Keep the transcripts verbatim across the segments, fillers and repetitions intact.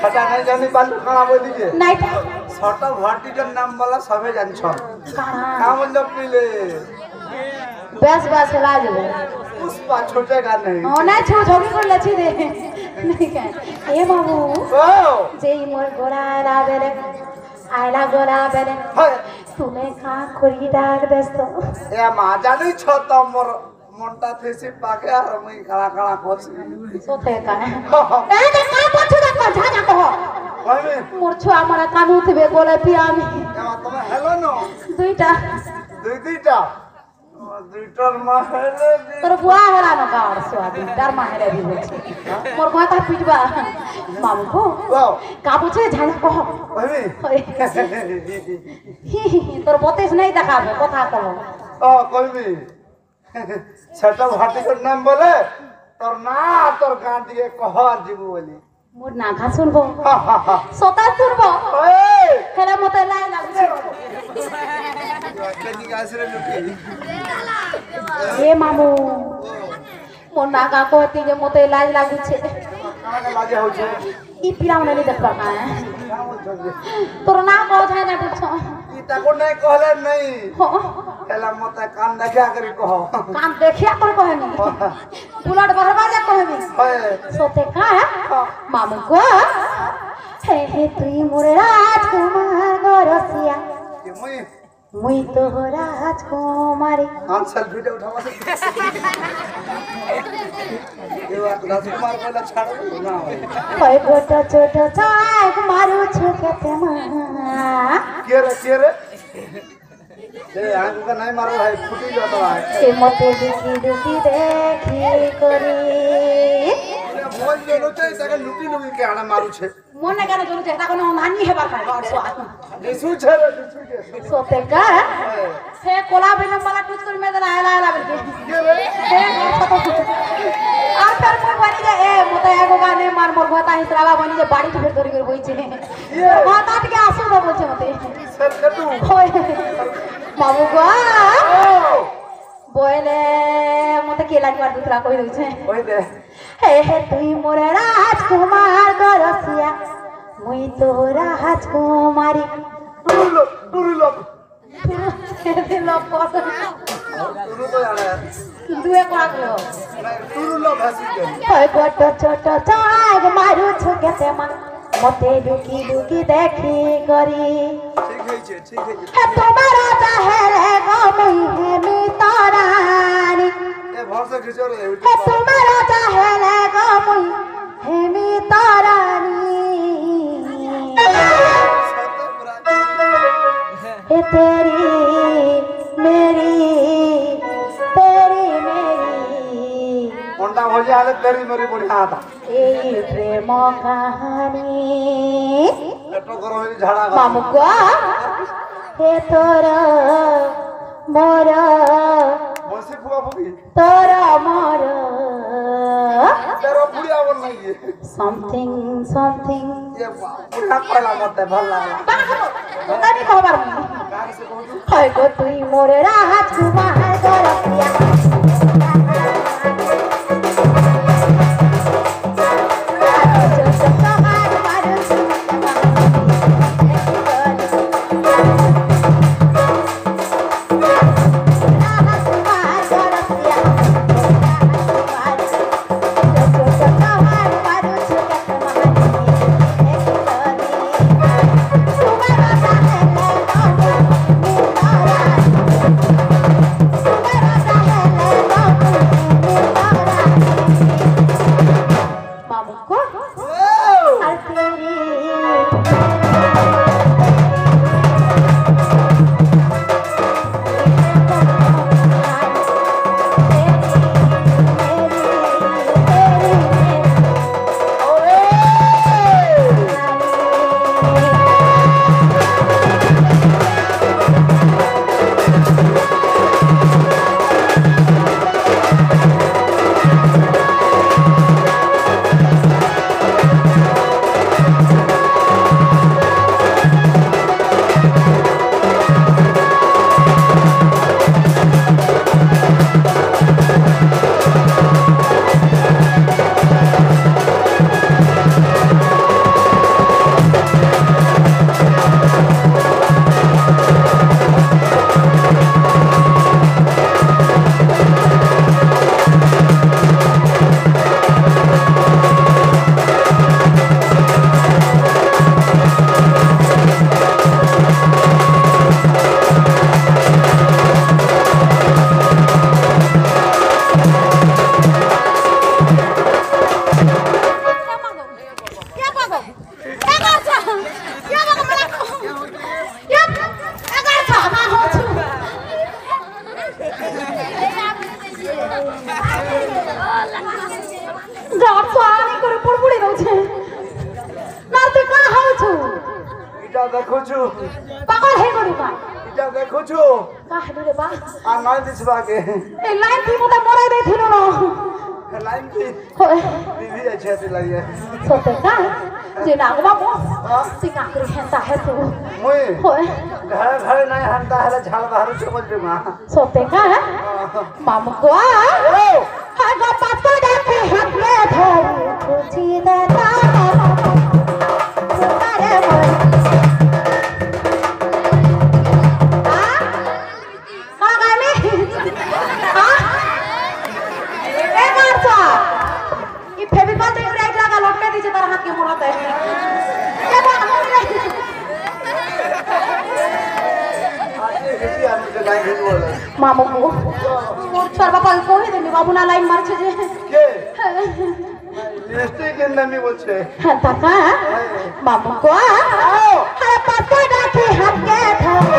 खाता नहीं जानी बात तो खाना बोल दीजिए नहीं था छोटा भाटी जब नाम वाला सबे जान छोड़ काम वाला पीले बेस बेस लाज हो उस पाँच छोटे का नहीं ओ ना छोटे छोटे को लची दे नहीं क्या ये मामू जे मोर गोरा राबेरे आयला गोरा बेरे तुम्हें कहाँ खुरी डाल बेस्तो ये माँ जानी छोटा मोर मोंटा थेसी पाके और मुझे कला कला कोसी तो थे कहाँ नहीं नहीं कहाँ पहुँचो तक पहुँचा ना तो हो मुर्चो आमरा कानून थी बेगोले पिया में क्या तुम्हें हेलो नो दूधा दूधा दूधा माहले तो बुआ हेला ना कार स्वादी डर माहले भी बोलते मोर माता पिटवा मामू को कहाँ पहुँचो जाना को तो बोते नहीं देखा मैं को था करो ओ कोई भी छठा भाटी का नाम बोले तोर ना तोर गांधी के कहर जीवू बोली मोर ना खा सुनबो सोता सुनबो ए खेला मत लाई लागो कनी आसरे लुके ए मामू मोर ना का कहती जे मत लाई लागो छे का लागे हो छे ई पिराव नहीं देख पाना है तोर ना को जाय ना पूछो ई ताको नहीं कहले नहीं पहला मत काम देखिया कर कहो काम देखिया कर कहे नहीं बुलट बहरवा जा कहे नहीं सोते का मामू को हे हे तुई मोर राजकुमार गरसिया के मुई मुई तो राजकुमारी हां सेल्फी दे उठावा से ये बात राजकुमार बोला छाड़ो ना भाई गोटा छोटा चाक मारू छु केते मां के रे के रे ये आंख का नहीं मारो भाई फुटी जाता है के मत देखी देखी देखी करी बोल ले लो ते तक लुटी लुटी के आना मारू छे मन ना करे जरूर जेता कोनो मानी हेबा का और स्वाद दिसु छे दिसु के सोते का से कोला बिना मला टच कर में ला ला ला के से आ पर मोर बनी जे ए मत एगो गाने मार मोर गोता हितरावा बनी जे बाड़ी ठेर धरी कर बोई छे माता के आंसू द बोल छे मते सर कर तू होए मामू को बोले मत केला के दूसरा कोई दउ छे ओए दे हे हे तुई मोर राजकुमार गरसिया मुई तो राजकुमारी डुरुलो डुरुलो डुरुलो पस डुरु तो जाना दुए कोड़ा गलो डुरुलो भासी के ओए बट छोटा चाग मारू छु केते मा मते दुखी दुखी देखी करी ठीक है जे ठीक है जे तुम्हारा जहर है गम है मितारानी ए भर से खिचो रे तुम्हारा जहर है गम है मितारानी ए तेरी मेरी तेरी मेरी मुंडा हो जाले तेरी मेरी बढ़िया था ए प्रेम कहानी पेटो करो ही झाड़ा मामू को हे तोरा मोरा बसी फुआ फुबी तोरा मोरा तेरा बुढ़िया बोल नहीं है समथिंग समथिंग ये बुढ़िया पहला मत है भला बता नहीं कहो बार कार से कहो तू हाय को तुई मोरे राहत हुआ है तोरा पिया Let इटा देखो छु पागल हे गनु बा इटा देखो छु का हदुरे बा आ नय दिसबा के ए लाइन की मुदा मराय दे थिनो न लाइन की दीदी अच्छे से लगे छोटे का जे नागवा को सिंगा कर हंता है तू ओए होए घर घर नै हंता है झाल बाहर समझ में मां छोटे का मामू को ओ हागा पातो देखे हाथ में धर खुशी देता मामू को सर्व पल को ही देनी बाबू ना लाइन मार छे जे के नेस्टे के नमी बोल छे तका मामू को आओ अरे पत्ता डाके हाथ के धर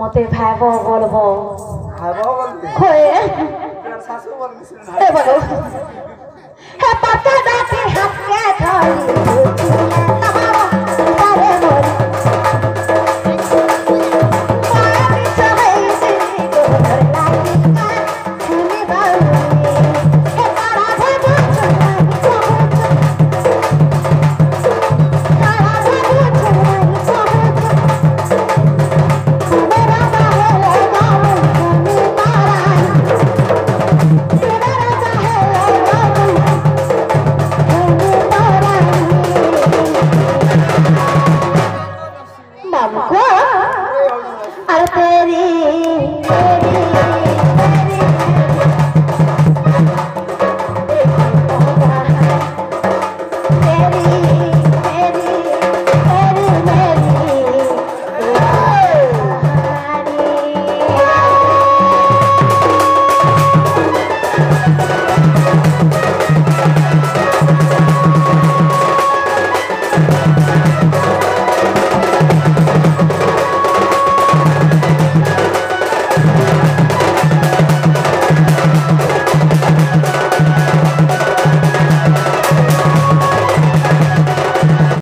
मते भाबो बोलबो भाबो बोलते होए सासु बोलनी सुन हे बोलो हे पत्ता दाती